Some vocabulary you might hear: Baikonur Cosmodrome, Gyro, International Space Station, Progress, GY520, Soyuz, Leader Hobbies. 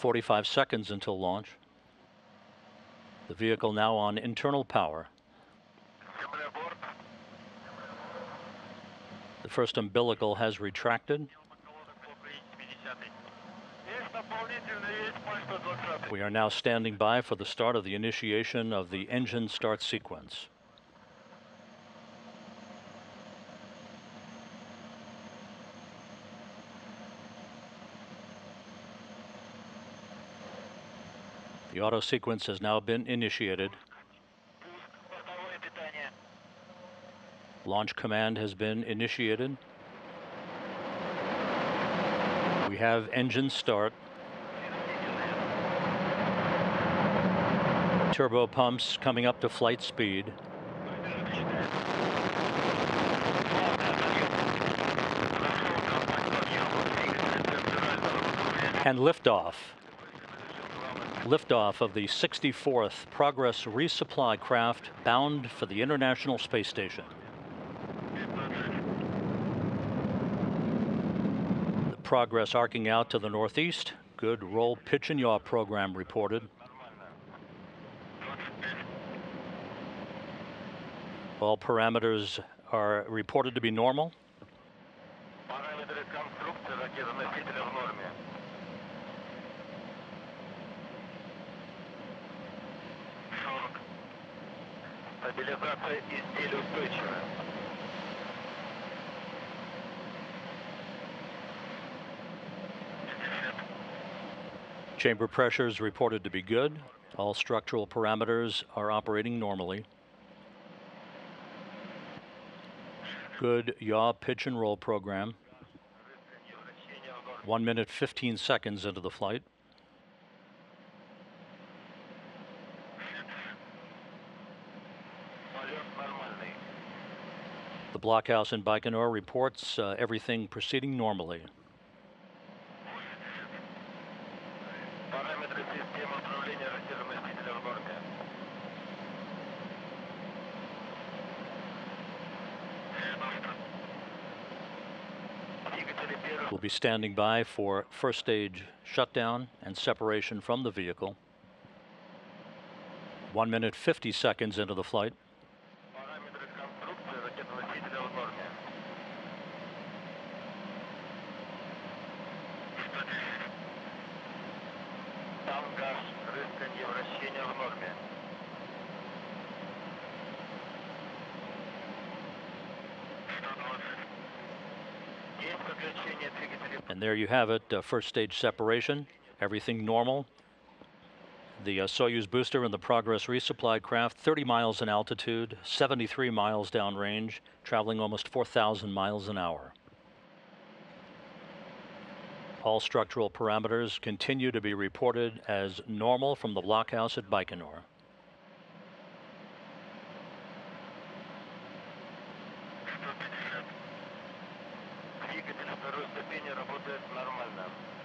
45 seconds until launch. The vehicle now on internal power. The first umbilical has retracted. We are now standing by for the start of the initiation of the engine start sequence. The auto sequence has now been initiated. Launch command has been initiated. We have engine start. Turbo pumps coming up to flight speed. And liftoff. Liftoff of the 64th Progress resupply craft bound for the International Space Station. The Progress arcing out to the northeast. Good roll, pitch, and yaw program reported. All parameters are reported to be normal. Chamber pressure is reported to be good. All structural parameters are operating normally. Good yaw pitch and roll program. 1 minute, 15 seconds into the flight. The blockhouse in Baikonur reports everything proceeding normally. We'll be standing by for first stage shutdown and separation from the vehicle. 1 minute, 50 seconds into the flight. And there you have it, first stage separation, everything normal. The Soyuz booster and the Progress resupply craft, 30 miles in altitude, 73 miles downrange, traveling almost 4,000 miles an hour. All structural parameters continue to be reported as normal from the blockhouse at Baikonur. Двигатель второй ступени работает нормально.